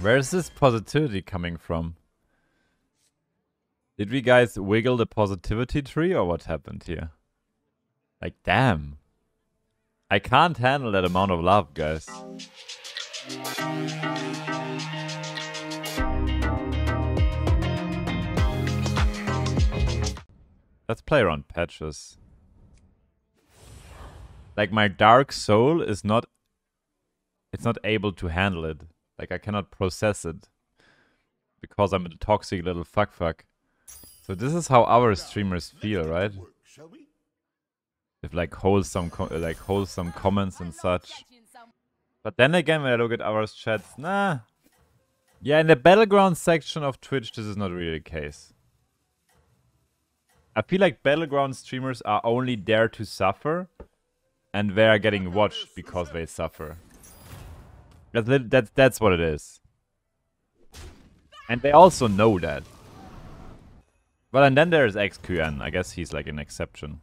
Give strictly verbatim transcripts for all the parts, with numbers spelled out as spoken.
Where is this positivity coming from? Did we guys wiggle the positivity tree or what happened here? Like, damn. I can't handle that amount of love, guys. Let's play around patches. Like, my dark soul is not... It's not able to handle it. Like, I cannot process it. Because I'm a toxic little fuck-fuck. So this is how our streamers feel, right? If, like, wholesome, like, wholesome comments and such. But then again, when I look at our chats, nah. Yeah, in the Battlegrounds section of Twitch, this is not really the case. I feel like Battleground streamers are only there to suffer. And they are getting watched because they suffer. That's, that's, that's what it is. And they also know that. Well, and then there's X Q N. I guess he's like an exception.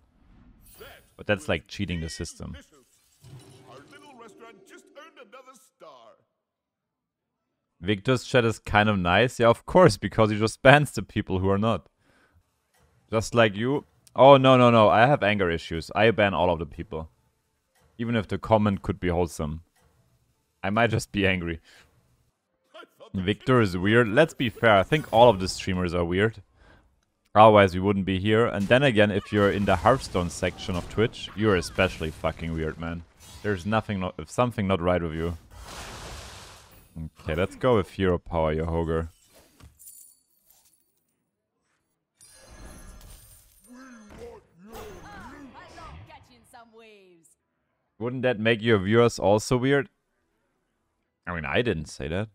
But that's like cheating the system. Our little restaurant just earned another star. Victor's chat is kind of nice. Yeah, of course, because he just bans the people who are not. Just like you. Oh, no, no, no. I have anger issues. I ban all of the people. Even if the comment could be wholesome. I might just be angry. Victor is weird. Let's be fair. I think all of the streamers are weird. Otherwise, we wouldn't be here. And then again, if you're in the Hearthstone section of Twitch, you're especially fucking weird, man. There's nothing, not, if something not right with you. Okay, let's go with Hero Power, your Hogger. Wouldn't that make your viewers also weird? I mean, I didn't say that.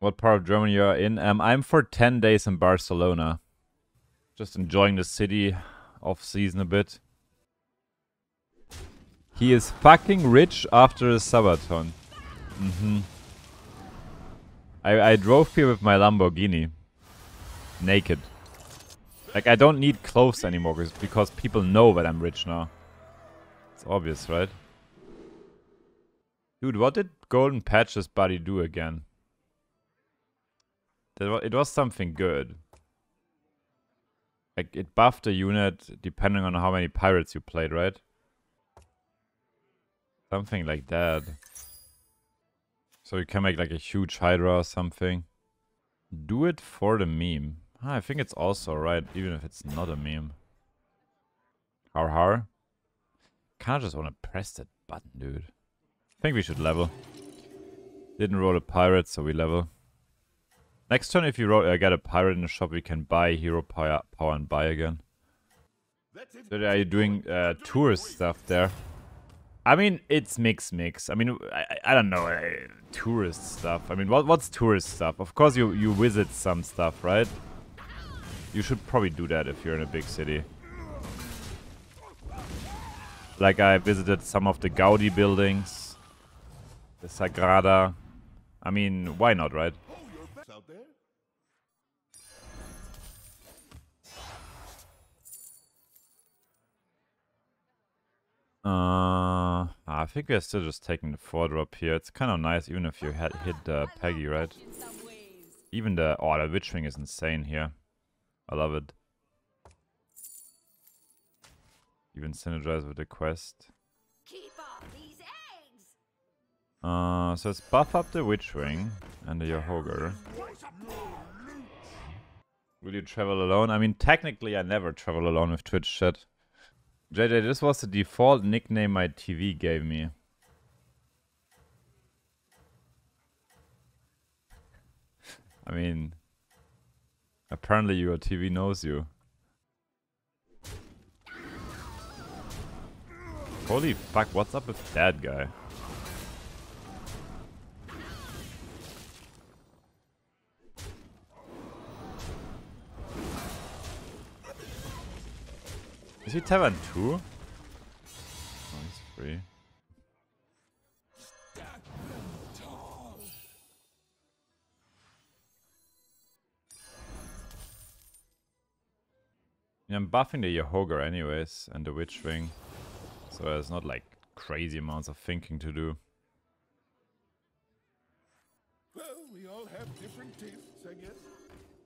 What part of Germany are you in? Um, I'm for ten days in Barcelona. Just enjoying the city off-season a bit. He is fucking rich after a Sabaton. Mm-hmm. I, I drove here with my Lamborghini. Naked. Like, I don't need clothes anymore because people know that I'm rich now. It's obvious, right? Dude, what did Golden Patch's body do again? It was something good. Like, it buffed a unit depending on how many pirates you played, right? Something like that. So you can make like a huge Hydra or something. Do it for the meme. Ah, I think it's also right, even if it's not a meme. Har har. Kinda just wanna press that button, dude. I think we should level. Didn't roll a pirate, so we level. Next turn, if you roll, uh, get a pirate in the shop, we can buy hero power, power and buy again. So are you doing uh, tourist stuff there? I mean, it's mix mix. I mean, I, I don't know, uh, tourist stuff. I mean, what what's tourist stuff? Of course, you, you visit some stuff, right? You should probably do that if you're in a big city. Like, I visited some of the Gaudi buildings, the Sagrada. I mean, why not, right? Out there? Uh, I think we're still just taking the four drop here. It's kind of nice, even if you had hit uh, Peggy, right? Even the... Oh, the Witch Ring is insane here. I love it. Even synergize with the quest. Keep off these eggs. Uh, so let's buff up the Witch Ring and the Yohoga. Will you travel alone? I mean, technically I never travel alone with Twitch chat. J J, this was the default nickname my T V gave me. I mean, apparently your T V knows you. Holy fuck, what's up with that guy? Is he Tavern two? Oh, he's free. Yeah, I'm buffing the Yohoga anyways, and the Witch Ring. So there's not like crazy amounts of thinking to do. Well, we all have different tastes, I guess.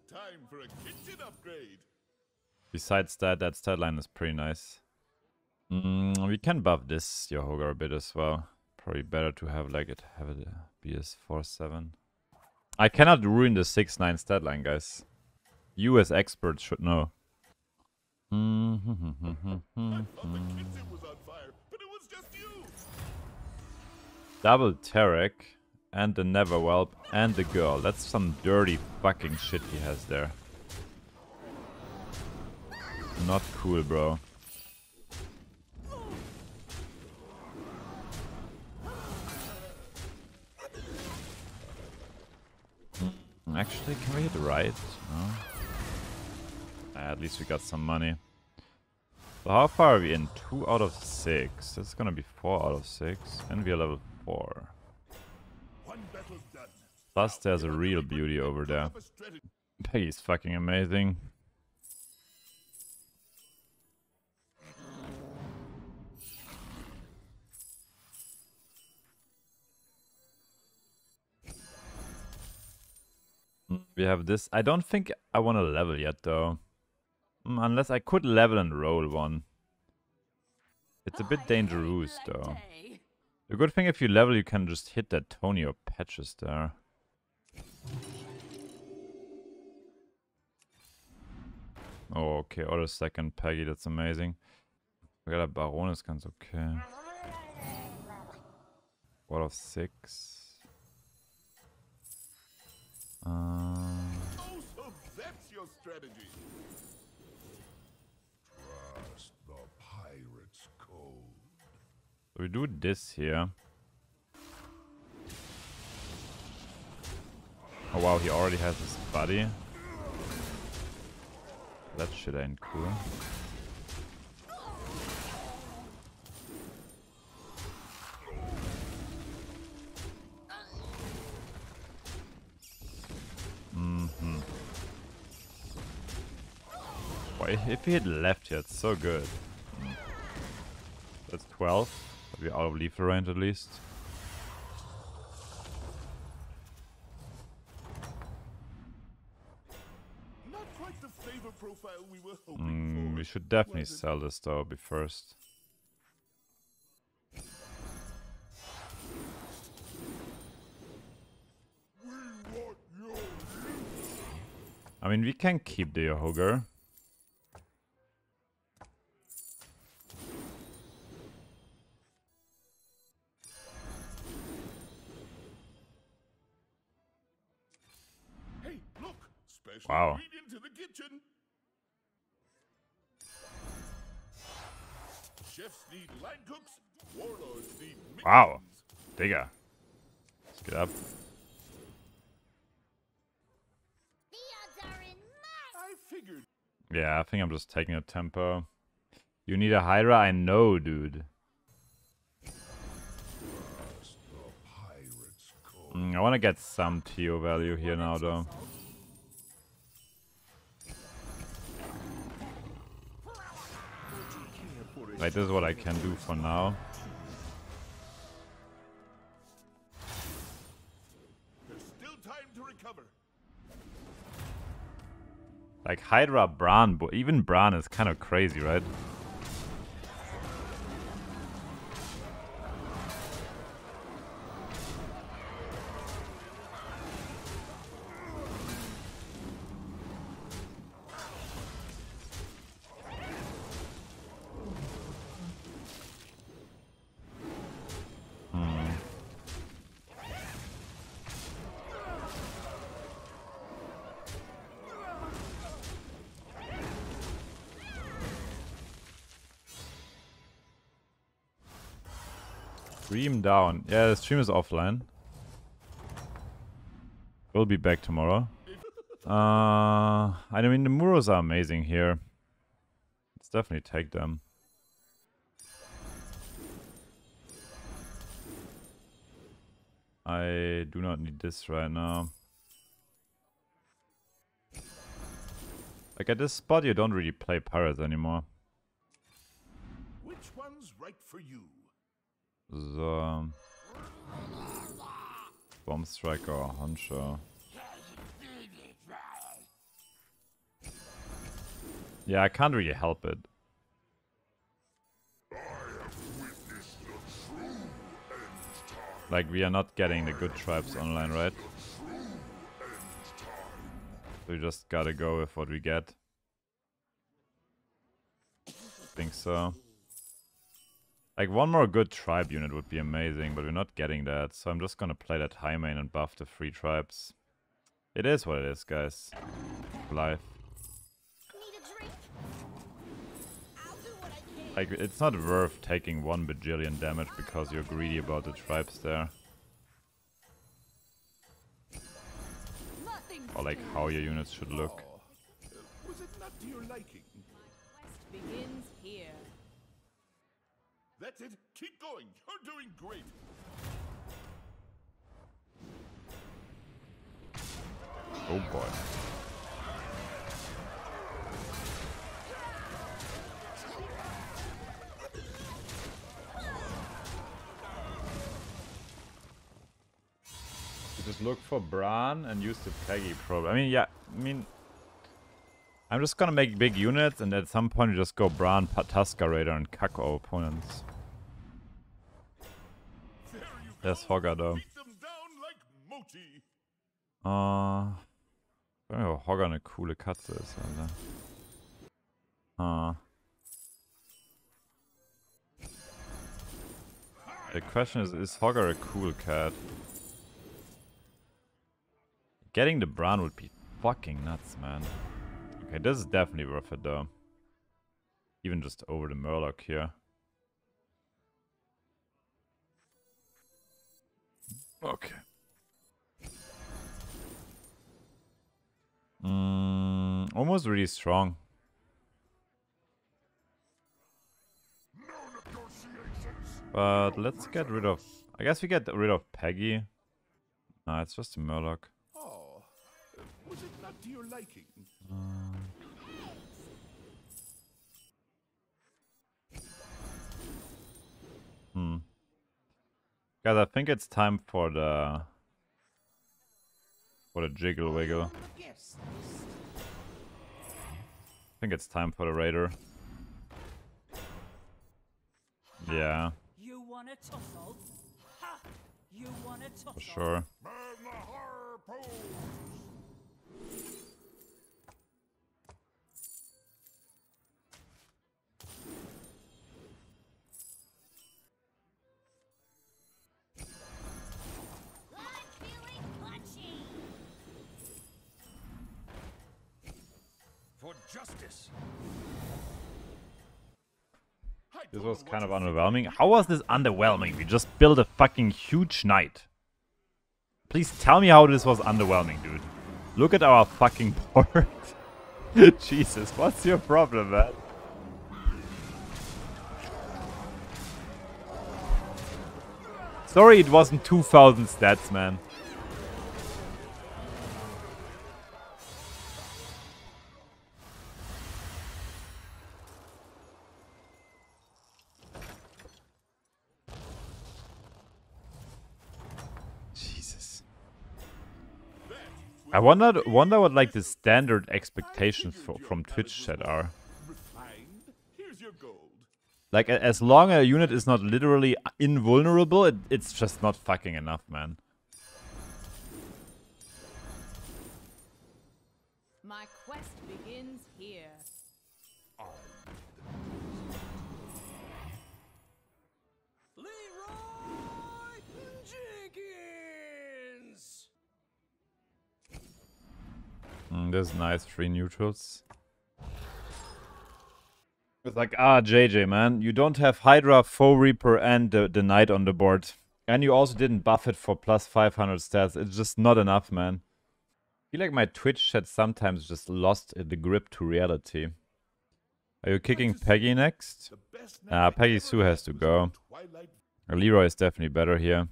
Time for a kitchen upgrade. Besides that, that stat line is pretty nice. Mm, we can buff this Yohoga a bit as well. Probably better to have like it have it be as four seven. I cannot ruin the six nine stat line, guys. You as experts should know. I thought the kitchen was on fire, but it was just you. Double Tarek and the Neverwhelp and the girl. That's some dirty fucking shit he has there. Not cool, bro. Actually, can we hit the right? No. Ah, at least we got some money. So how far are we in? Two out of six. That's gonna be four out of six. And we are level four. One battle's done. Plus there's a real beauty over there. Peggy's fucking amazing. We have this. I don't think I want to level yet, though. Mm, unless I could level and roll one. It's a bit dangerous, though. The good thing, if you level, you can just hit that Tony or Patches there. Oh, okay. Or the second Peggy. That's amazing. We got a Baron. It's ganz okay. One of six. Um. Oh, so that's your strategy. Trust the pirate's code. So we do this here. Oh wow, he already has his buddy. That shit ain't cool. If we hit left here, it's so good. Mm. That's twelve. But we're out of lethal range at least. Not quite the flavor profile we were hoping mm, for. We should definitely Wonder. sell this though, be first. I mean, we can keep the Hogger. Wow. Into the kitchen. Chefs need line cooks, warlords need minions. Wow. Digga. Let's get up. The odds are in my... I figured. Yeah, I think I'm just taking a tempo. You need a Hydra? I know, dude. Mm, I want to get some T O value here now, though. Like, this is what I can do for now. There's still time to recover. Like, Hydra, Bran, but even Bran is kind of crazy, right? Stream down. Yeah, the stream is offline. We'll be back tomorrow. Uh, I mean, the Muros are amazing here. Let's definitely take them. I do not need this right now. Like, at this spot, you don't really play pirates anymore. Which one's right for you? So, Bomb Strike or Honcho. Yeah, I can't really help it. Like, we are not getting the good tribes online, right? We just gotta go with what we get. I think so. Like, one more good tribe unit would be amazing, but we're not getting that. So I'm just gonna play that high main and buff the free tribes. It is what it is, guys. Life. Like, it's not worth taking one bajillion damage because you're greedy about the tribes there. Or like how your units should look. Was it not to your liking? Quest begins here. That's it. Keep going. You're doing great. Oh boy. Just look for Bran and use the Peggy probe. I mean, yeah, I mean, I'm just gonna make big units and at some point you just go Bran, Pataska Raider and cuck our opponents. There's Hogger though. Uh, I don't know, Hogger eine coole Katze ist, Alter. Uh, the question is, is Hogger a cool cat? Getting the Bran would be fucking nuts, man. Okay, this is definitely worth it, though. Even just over the Murloc here. Okay. Mm, almost really strong. But let's get rid of... I guess we get rid of Peggy. Nah, it's just a Murloc. Was it not to your liking? Um. Hmm. Guys, I think it's time for the for the jiggle wiggle. I think it's time for the raider. Yeah. You wanna tussle? Ha! You wanna tussle? For sure. Justice. This was kind of underwhelming. How was this underwhelming? We just built a fucking huge knight. Please tell me how this was underwhelming, dude. Look at our fucking board. Jesus, what's your problem, man? Sorry, it wasn't two thousand stats, man. I wonder, wonder what like the standard expectations for, from Twitch chat are. Like, as long as a unit is not literally invulnerable, it, it's just not fucking enough, man. My quest begins here. Mm, this is nice, three neutrals. It's like, ah, J J, man, you don't have Hydra, Foe Reaper, and the, the Knight on the board. And you also didn't buff it for plus five hundred stats. It's just not enough, man. I feel like my Twitch chat sometimes just lost the grip to reality. Are you kicking Peggy next? Ah, Peggy Sue has to go. Leroy is definitely better here.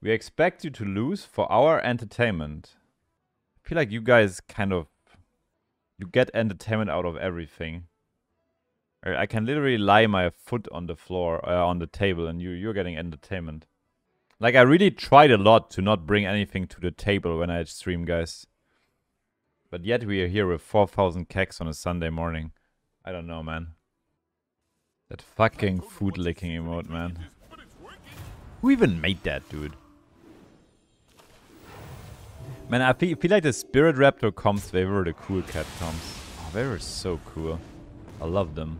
We expect you to lose for our entertainment. I feel like you guys kind of, you get entertainment out of everything. I can literally lie my foot on the floor, uh, on the table, and you, you're getting entertainment. Like, I really tried a lot to not bring anything to the table when I stream, guys. But yet we are here with four thousand keks on a Sunday morning. I don't know, man. That fucking food-licking emote, man. Who even made that, dude? Man, I feel, feel like the Spirit Raptor comps, they were the cool cat comps. Oh, they were so cool. I love them.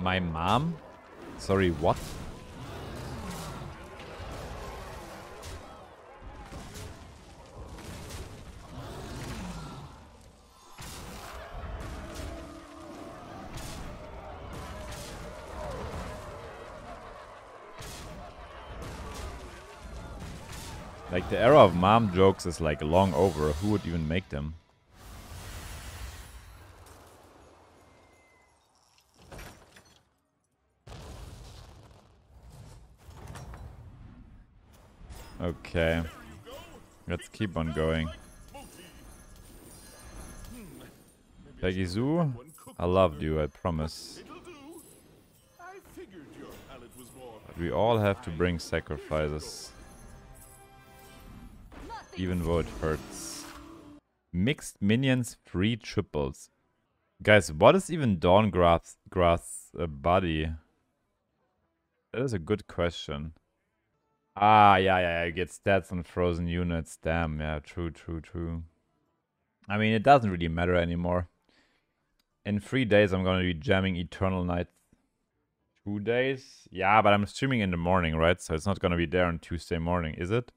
My mom? Sorry, what? Like, the era of mom jokes is like long over. Who would even make them? Okay, let's keep on going. Peggy Sue, I loved you, I promise. But we all have to bring sacrifices, even though it hurts. Mixed minions, three triples. Guys, what is even Dawngrass's uh, body? That is a good question. Ah, yeah, yeah, you get stats on frozen units. Damn, yeah, true, true, true. I mean, it doesn't really matter anymore. In three days, I'm gonna be jamming Eternal Night. Two days? Yeah, but I'm streaming in the morning, right? So it's not gonna be there on Tuesday morning, is it?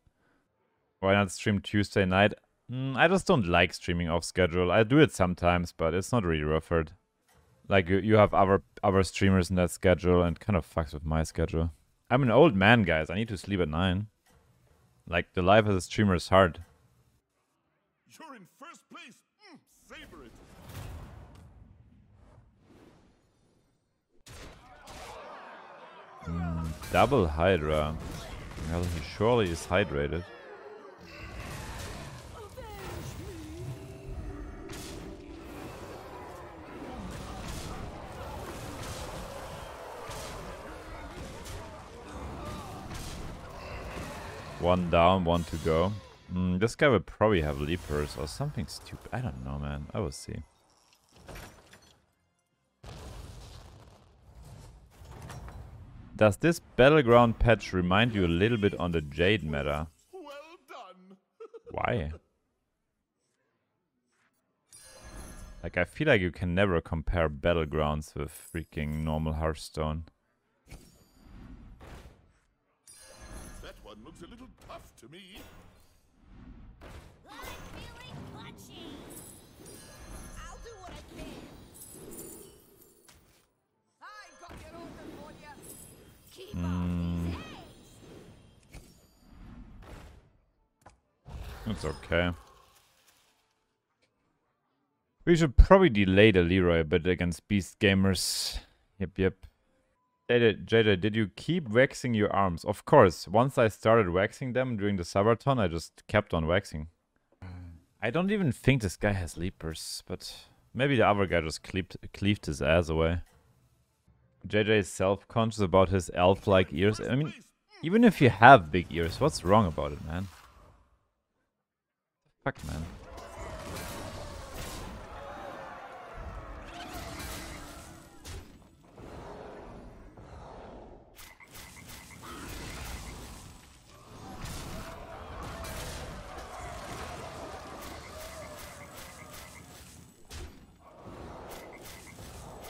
Why not stream Tuesday night? Mm, I just don't like streaming off schedule. I do it sometimes, but it's not really worth it. Like, you, you have other, other streamers in that schedule and kind of fucks with my schedule. I'm an old man, guys. I need to sleep at nine. Like, the life as a streamer is hard. You're in first place. Mm, savor it. Mm, double Hydra. Well, he surely is hydrated. One down, one to go. Mm, this guy will probably have leapers or something stupid. I don't know, man. I will see. Does this Battleground patch remind you a little bit on the Jade meta? Well done. Why? Like, I feel like you can never compare Battlegrounds with freaking normal Hearthstone. Looks a little tough to me. I'll do what I can. I've got your order for you. Keep on these eggs. That's okay. We should probably delay the Leroy a bit against Beast Gamers. Yep, yep. Jada, did you keep waxing your arms? Of course. Once I started waxing them during the Sabaton, I just kept on waxing. I don't even think this guy has leapers, but maybe the other guy just cleaved, cleaved his ass away. J J is self-conscious about his elf-like ears. I mean, even if you have big ears, what's wrong about it, man? Fuck, man.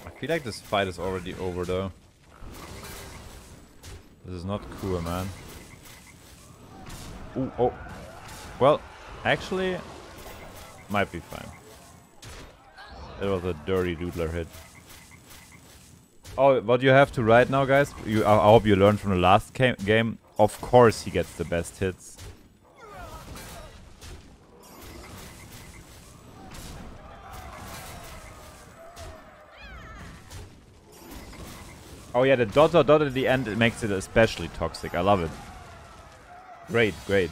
I feel like this fight is already over, though. This is not cool, man. Ooh, oh. Well, actually, might be fine. It was a dirty doodler hit. Oh, what you have to write now, guys, you, I hope you learned from the last game. Of course he gets the best hits. Oh yeah, the dot dot dot at the end, it makes it especially toxic. I love it. Great, great.